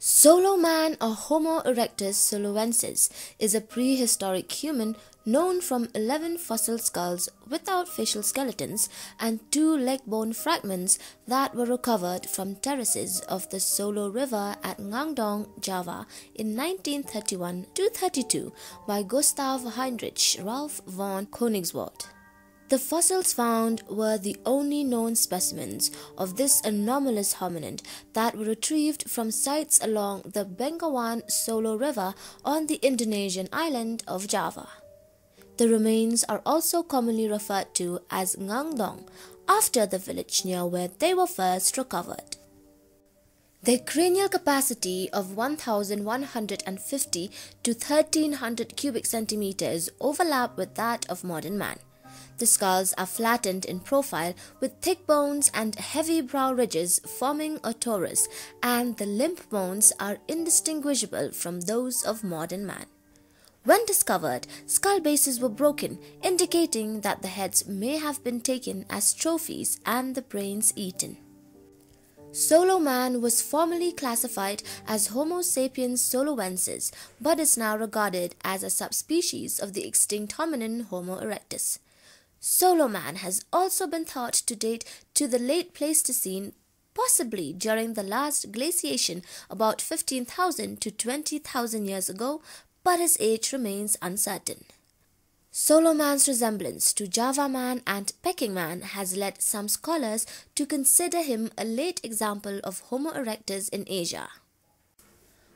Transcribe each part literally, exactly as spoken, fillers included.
Solo man, or Homo erectus soloensis, is a prehistoric human known from eleven fossil skulls without facial skeletons and two leg bone fragments that were recovered from terraces of the Solo River at Ngandong, Java in nineteen thirty-one to thirty-two by Gustav Heinrich Ralph von Koenigswald. The fossils found were the only known specimens of this anomalous hominid that were retrieved from sites along the Bengawan Solo River on the Indonesian island of Java. The remains are also commonly referred to as Ngandong, after the village near where they were first recovered. Their cranial capacity of one thousand one hundred fifty to one thousand three hundred cubic centimeters overlap with that of modern man. The skulls are flattened in profile with thick bones and heavy brow ridges forming a torus, and the limb bones are indistinguishable from those of modern man. When discovered, skull bases were broken, indicating that the heads may have been taken as trophies and the brains eaten. Solo man was formerly classified as Homo sapiens soloensis, but is now regarded as a subspecies of the extinct hominin Homo erectus. Solo man has also been thought to date to the Late Pleistocene, possibly during the last glaciation about fifteen thousand to twenty thousand years ago, but his age remains uncertain. Solo man's resemblance to Java Man and Peking Man has led some scholars to consider him a late example of Homo erectus in Asia.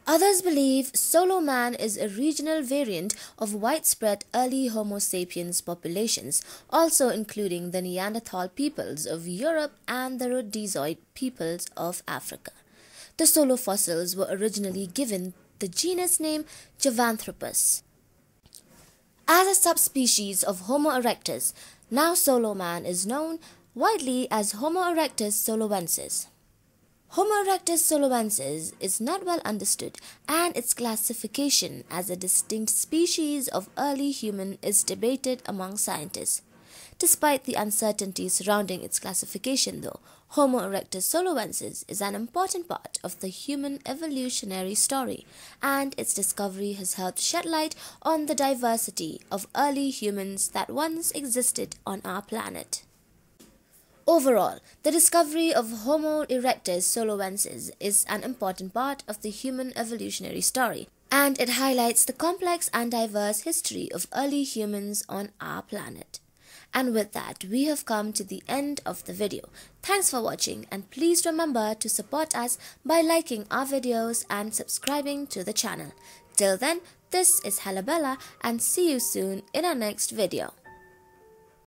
Others believe Solo Man is a regional variant of widespread early Homo sapiens populations, also including the Neanderthal peoples of Europe and the Rhodesoid peoples of Africa. The Solo fossils were originally given the genus name Javanthropus. As a subspecies of Homo erectus, now Solo Man is known widely as Homo erectus soloensis. Homo erectus soloensis is not well understood, and its classification as a distinct species of early human is debated among scientists. Despite the uncertainty surrounding its classification though, Homo erectus soloensis is an important part of the human evolutionary story, and its discovery has helped shed light on the diversity of early humans that once existed on our planet. Overall, the discovery of Homo erectus soloensis is an important part of the human evolutionary story, and it highlights the complex and diverse history of early humans on our planet. And with that, we have come to the end of the video. Thanks for watching, and please remember to support us by liking our videos and subscribing to the channel. Till then, this is Halabella, and see you soon in our next video.